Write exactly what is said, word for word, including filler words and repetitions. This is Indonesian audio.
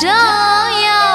Don't you?